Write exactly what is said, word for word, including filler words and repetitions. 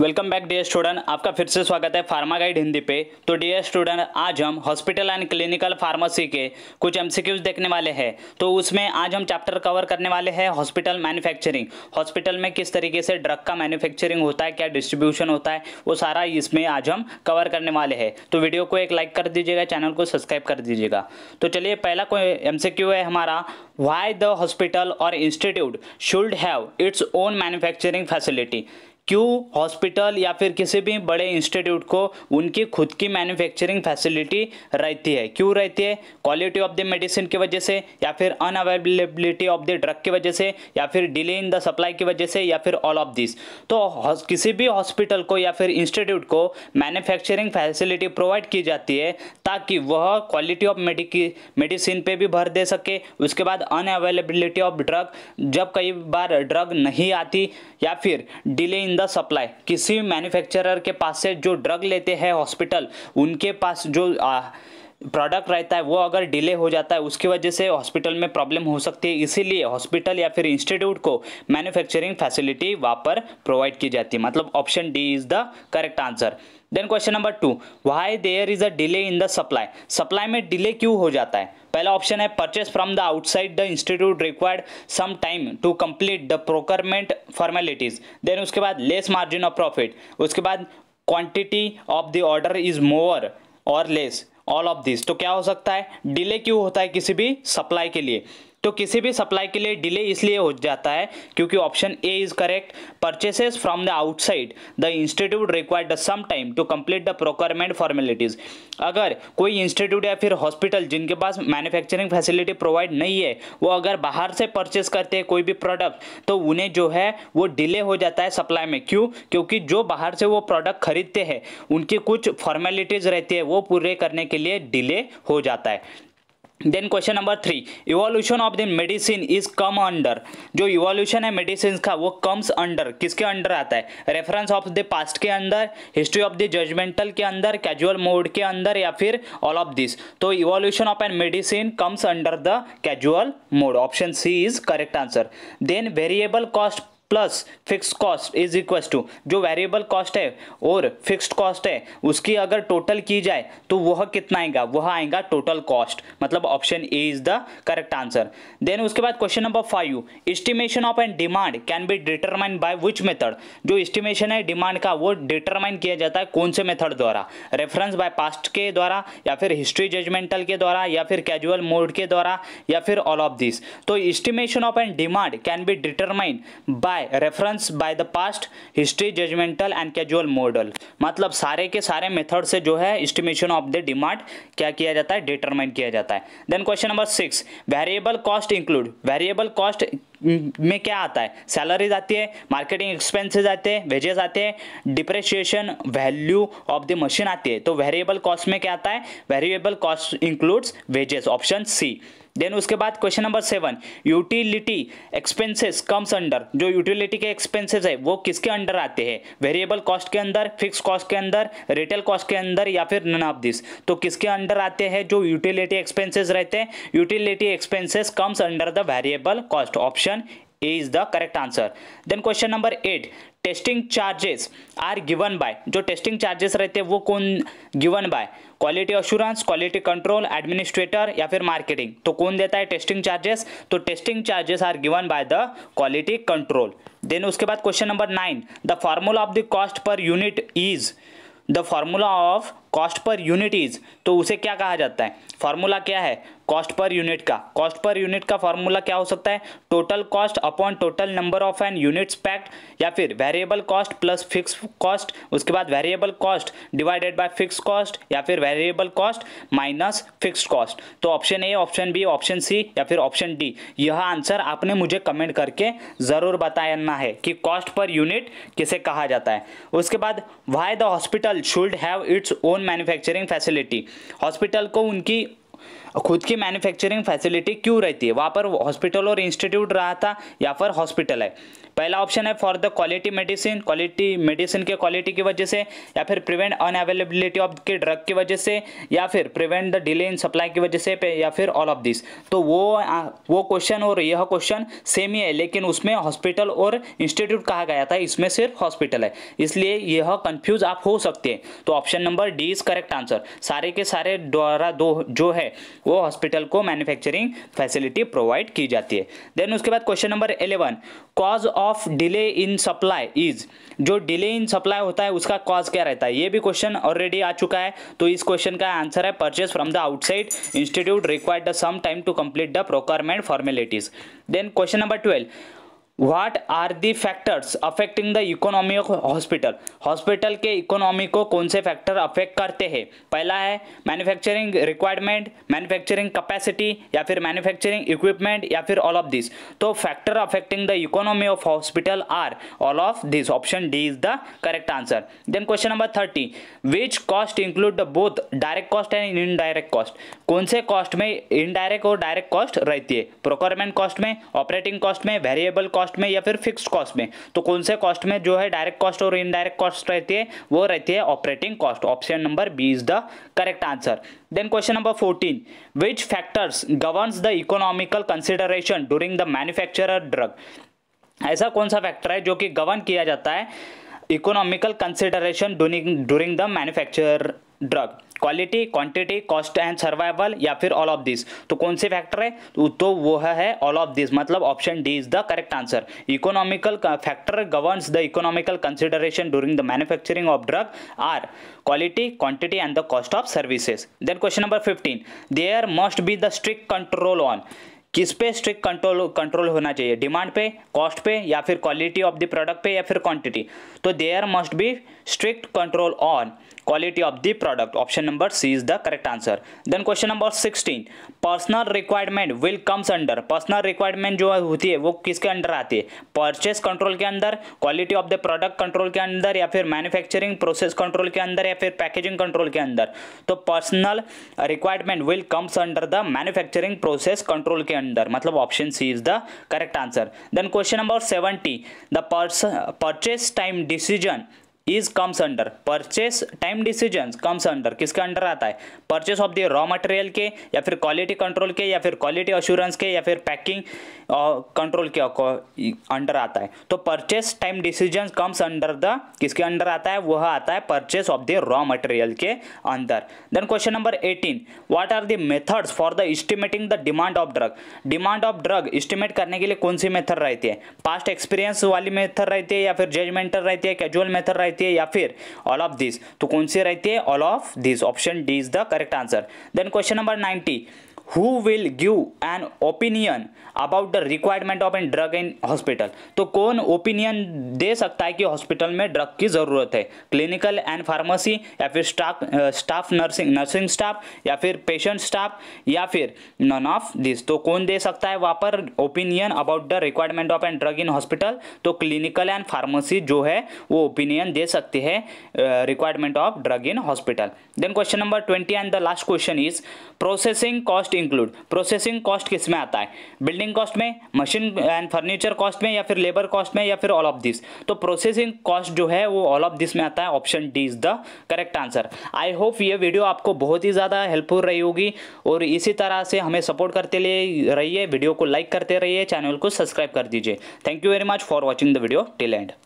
Welcome back dear student, आपका फिर से स्वागत है फार्मा गाइड हिंदी पे। तो डियर स्टूडेंट, आज हम हॉस्पिटल एंड क्लिनिकल फार्मेसी के कुछ एमसीक्यूज देखने वाले हैं। तो उसमें आज हम चैप्टर कवर करने वाले हैं हॉस्पिटल मैन्युफैक्चरिंग। हॉस्पिटल में किस तरीके से ड्रग का मैन्युफैक्चरिंग होता है, क्या डिस्ट्रीब्यूशन होता है, वो सारा इसमें आज हम कवर करने वाले हैं। तो वीडियो को एक लाइक कर दीजिएगा, चैनल को सब्सक्राइब कर दीजिएगा। तो चलिए, पहला कोई एमसीक्यू है हमारा, व्हाई द हॉस्पिटल और institute should have its own manufacturing facility. क्यों हॉस्पिटल या फिर किसी भी बड़े इंस्टीट्यूट को उनकी खुद की मैन्युफैक्चरिंग फैसिलिटी रहती है? क्यों रहती है? क्वालिटी ऑफ द मेडिसिन की वजह से, या फिर अनअवेलेबिलिटी ऑफ द ड्रग की वजह से, या फिर डिले इन द सप्लाई की वजह से, या फिर ऑल ऑफ दिस। तो किसी भी हॉस्पिटल को या फिर इंस्टीट्यूट को मैन्युफैक्चरिंग फैसिलिटी प्रोवाइड की जाती है ताकि वह क्वालिटी ऑफ मेडिसिन पे भी भर दे सके। उसके बाद अनअवेलेबिलिटी ऑफ ड्रग, जब कई बार ड्रग नहीं आती, या फिर डिले द सप्लाई, किसी मैन्युफैक्चरर के पास से जो ड्रग लेते हैं हॉस्पिटल, उनके पास जो आ, प्रोडक्ट रहता है वो अगर डिले हो जाता है, उसकी वजह से हॉस्पिटल में प्रॉब्लम हो सकती है। इसीलिए हॉस्पिटल या फिर इंस्टीट्यूट को मैन्युफैक्चरिंग फैसिलिटी वहाँ पर प्रोवाइड की जाती है। मतलब option D is the correct answer. Then question number two, why there is a delay in the supply. Supply में डिले क्यों हो जाता है? पहला ऑप्शन है purchase from the outside the institute required some time to complete the procurement formalities. Then उसके बाद less margin of profit, उसके बाद quantity of the order is more और लेस, ऑल ऑफ दिस। तो क्या हो सकता है, डिले क्यों होता है किसी भी सप्लाई के लिए? तो किसी भी सप्लाई के लिए डिले इसलिए हो जाता है क्योंकि option A is correct, purchases from the outside the institute required some time to complete the procurement formalities. अगर कोई इंस्टीट्यूट या फिर हॉस्पिटल जिनके पास मैन्युफैक्चरिंग फैसिलिटी प्रोवाइड नहीं है, वो अगर बाहर से परचेस करते हैं कोई भी प्रोडक्ट, तो उन्हें जो है वो डिले हो जाता है सप्लाई में। क्यों? क्योंकि जो बाहर से वो प्रोडक्ट खरीदते हैं उनकी कुछ फॉर्मेलिटीज रहती है, वो पूरे करने के लिए डिले हो जाता है। Then question number three, evolution of the medicine is come under. जो इवोल्यूशन है मेडिसिन का वो कम्स अंडर, किसके अंडर आता है? रेफरेंस ऑफ द पास्ट के अंदर, हिस्ट्री ऑफ द जजमेंटल के अंदर, कैजुअल मोड के अंदर, या फिर ऑल ऑफ दिस। तो evolution of an medicine comes under the casual mode. Option C is correct answer. Then variable cost plus fix cost is equal to, जो variable cost है और फिक्स्ड कॉस्ट है उसकी अगर टोटल की जाए तो वह कितना आएगा? वह आएगा टोटल कॉस्ट। मतलब option A is the correct answer. Then उसके बाद question number five, estimation of and demand can be determine by which method. जो एस्टिमेशन है डिमांड का वो डिटरमाइन किया जाता है कौन से मेथड द्वारा? रेफरेंस बाय पास्ट के द्वारा, या फिर हिस्ट्री जजमेंटल के द्वारा, या फिर कैजुअल मोड के द्वारा, या फिर ऑल ऑफ दिस। तो estimation of and demand can be determine by reference by the past, history judgemental and casual model. मतलब सारे के सारे मेथड से जो है एस्टिमेशन ऑफ द डिमांड क्या किया जाता है? डिटरमाइन किया जाता है। Then question number six, variable cost include. Variable cost में क्या आता है? सैलरीज आती है, मार्केटिंग एक्सपेंसेस आते हैं, वेजेस आते हैं, depreciation, value of the machine आती है। तो वेरिएबल कॉस्ट में क्या आता है? Variable cost includes wages. Option C. Then उसके बाद question number seven, utility expenses comes under. जो यूटिलिटी के एक्सपेंसेस है वो किसके अंडर आते हैं? वेरिएबल कॉस्ट के अंदर, फिक्स कॉस्ट के अंदर, रिटेल कॉस्ट के अंदर, या फिर नन ऑफ दिस। तो किसके अंडर आते हैं जो यूटिलिटी एक्सपेंसेस रहते हैं? Utility expenses comes under the variable cost. Option A is the correct answer. Then question number eight, testing charges are given by. जो टेस्टिंग चार्जेस रहते हैं वो कौन given by? Quality assurance, quality control, administrator, या फिर marketing. तो कौन देता है टेस्टिंग चार्जेस? तो testing charges are given by the quality control. Then उसके बाद question number nine, the formula of the cost per unit is. The formula of cost per unit is, तो उसे क्या कहा जाता है? फार्मूला क्या है कॉस्ट पर यूनिट का? कॉस्ट पर यूनिट का फार्मूला क्या हो सकता है? Total cost upon total number of an units packed, या फिर variable cost plus fix cost, उसके बाद variable cost divided by fix cost, या फिर variable cost minus fix cost. तो option A, option B, option C, या फिर option D. यह आंसर आपने मुझे कमेंट करके ज़रूर बताना है कि कॉस्ट पर यूनिट किसे कहा जाता है। उसके बाद why the hospital should have its own manufacturing facility. Hospital को उनकी खुद की मैन्युफैक्चरिंग फैसिलिटी क्यों रहती है, वहाँ पर हॉस्पिटल और इंस्टीट्यूट रहा था या फिर हॉस्पिटल है। पहला ऑप्शन है for the quality medicine, quality medicine के क्वालिटी की वजह से, या फिर प्रिवेंट अनअवेलेबिलिटी ऑफ के ड्रग की वजह से, या फिर prevent the delay in supply की वजह से, या फिर ऑल ऑफ दिस। तो वो वो क्वेश्चन और यह क्वेश्चन सेम ही है, लेकिन उसमें हॉस्पिटल और इंस्टीट्यूट कहा गया था, इसमें सिर्फ हॉस्पिटल है, इसलिए यह कंफ्यूज आप हो सकते हैं। तो option number D is correct answer. सारे के सारे द्वारा दो जो है वो हॉस्पिटल को मैन्युफैक्चरिंग फैसिलिटी प्रोवाइड की जाती है। देन उसके बाद question number eleven, cause of delay in supply is, जो डिले इन सप्लाई होता है उसका कॉज क्या रहता है। ये भी क्वेश्चन ऑलरेडी आ चुका है, तो इस क्वेश्चन का आंसर है purchase from the outside institute required some time to complete the procurement formalities. Then question number twelve, what are the factors affecting the economy of hospital, hospital के economy को कौन से फैक्टर अफेक्ट करते हैं। पहला है manufacturing requirement, manufacturing capacity, या फिर मैन्युफैक्चरिंग इक्विपमेंट, या फिर ऑल ऑफ दिस। तो factor affecting the economy of hospital are all of this, option D is the correct answer. Then question number thirty, which cost include the both direct cost and indirect cost, कौन से cost में indirect और direct cost रहती है, procurement cost में, operating cost में, variable cost में, या फिर फिक्स्ड कॉस्ट में। तो कौन से कॉस्ट में जो है डायरेक्ट कॉस्ट और इनडायरेक्ट कॉस्ट रहती है, वो रहती है operating cost, option number B is the correct answer. Then question number fourteen, which factors governs the economical consideration during the manufacture drug, ऐसा कौन सा फैक्टर है जो कि गवर्न किया जाता है economical consideration during the manufacture drug, quality, quantity, cost and survival, या फिर ऑल ऑफ दिस। तो कौन से फैक्टर है, तो वो है ऑल ऑफ दिस, मतलब option D is the correct answer. Economical factor governs the economical consideration during the manufacturing of drug are quality, quantity and the cost of services. Then question number fifteen, there must be the strict control on, किस पे strict control control होना चाहिए, demand पे, cost पे, या फिर quality of the product पे, या फिर क्वांटिटी। तो there must be strict control on quality of the product, option number C is the correct answer. Then question number sixteen, personal requirement will comes under, personal requirement जो होती है वो किसके under आती है, परचेस कंट्रोल के अंदर, quality of the product control के अंदर, या फिर मैन्युफैक्चरिंग प्रोसेस कंट्रोल के अंदर, या फिर पैकेजिंग कंट्रोल के अंदर। तो personal requirement will comes under the manufacturing process control के अंदर, मतलब option C is the correct answer. Then question number seventy, the purchase time decision is comes under, purchase time decision comes under किसके under आता है, purchase of the raw material के, या फिर quality control के, या फिर क्वालिटी अश्योरेंस के, या फिर पैकिंग कंट्रोल के अंडर आता है। तो purchase time decision comes under the किसके अंडर आता है, वह आता है purchase of the raw material के अंदर। Then question number eighteen, what are the methods for the estimating the demand of drug, demand of drug estimate करने के लिए कौन सी मेथड रहती है, पास्ट एक्सपीरियंस वाली मेथड रहती है, या फिर जजमेंटल रहती है, कैजुअल मेथड रहती है, या फिर ऑल ऑफ दिस। तो कौन सी रहती है, all of this, option D is the correct answer. Then question number ninety, who will give an opinion about the requirement of an drug in hospital, तो कौन ओपिनियन दे सकता है कि हॉस्पिटल में ड्रग की ज़रूरत है, क्लिनिकल एंड फार्मेसी, या फिर staff staff nursing nursing staff, या फिर पेशेंट स्टाफ, या फिर नन ऑफ दिस। तो कौन दे सकता है वहाँ पर opinion about the requirement of an drug in hospital, तो क्लिनिकल एंड फार्मेसी जो है वो ओपिनियन दे सकती है requirement of drug in hospital. Then question number twenty and the last question is processing cost include, processing cost किस में आता है, बिल्डिंग कॉस्ट में, मशीन एंड फर्नीचर कॉस्ट में, या फिर लेबर कॉस्ट में, या फिर ऑल ऑफ दिस। तो प्रोसेसिंग कॉस्ट जो है वो ऑल ऑफ दिस में आता है, option D is the correct answer. I hope ये वीडियो आपको बहुत ही ज़्यादा हेल्पफुल रही होगी, और इसी तरह से हमें सपोर्ट करते रहिए, वीडियो को लाइक करते रहिए, चैनल को सब्सक्राइब कर दीजिए। Thank you very much for watching the video till and.